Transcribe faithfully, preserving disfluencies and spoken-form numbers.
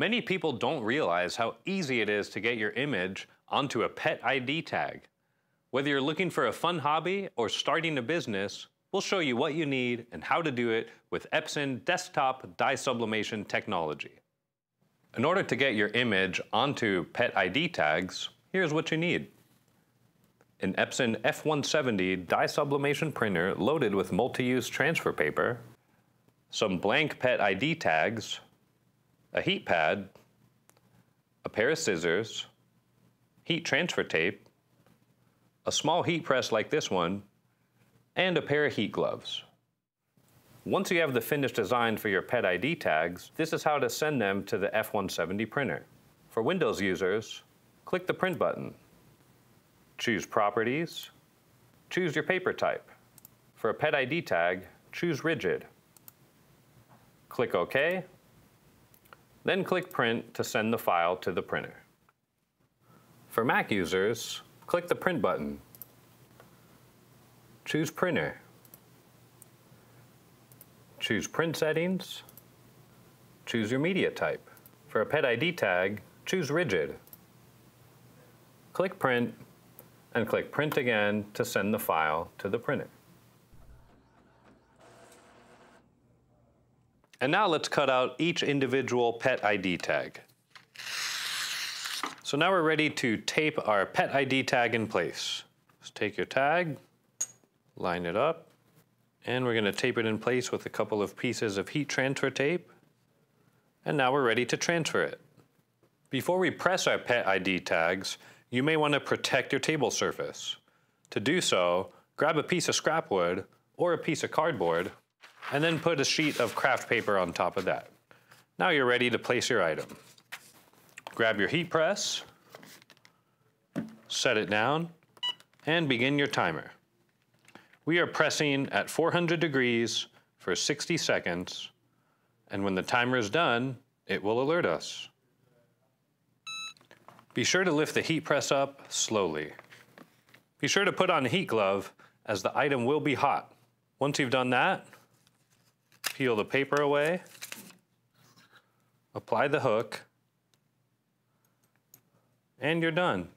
Many people don't realize how easy it is to get your image onto a pet I D tag. Whether you're looking for a fun hobby or starting a business, we'll show you what you need and how to do it with Epson desktop dye sublimation technology. In order to get your image onto pet I D tags, here's what you need. An Epson F one seventy dye sublimation printer loaded with multi-use transfer paper, some blank pet I D tags, a heat pad, a pair of scissors, heat transfer tape, a small heat press like this one, and a pair of heat gloves. Once you have the finished design for your pet I D tags, this is how to send them to the F one seventy printer. For Windows users, click the print button. Choose Properties. Choose your paper type. For a pet I D tag, choose Rigid. Click OK. Then click Print to send the file to the printer. For Mac users, click the Print button. Choose Printer. Choose Print Settings. Choose your media type. For a pet I D tag, choose Rigid. Click Print, and click Print again to send the file to the printer. And now let's cut out each individual pet I D tag. So now we're ready to tape our pet I D tag in place. Just take your tag, line it up, and we're going to tape it in place with a couple of pieces of heat transfer tape. And now we're ready to transfer it. Before we press our pet I D tags, you may want to protect your table surface. To do so, grab a piece of scrap wood or a piece of cardboard, and then put a sheet of craft paper on top of that. Now you're ready to place your item. Grab your heat press, set it down, and begin your timer. We are pressing at four hundred degrees for sixty seconds, and when the timer is done, it will alert us. Be sure to lift the heat press up slowly. Be sure to put on a heat glove, as the item will be hot. Once you've done that, peel the paper away, apply the hook, and you're done.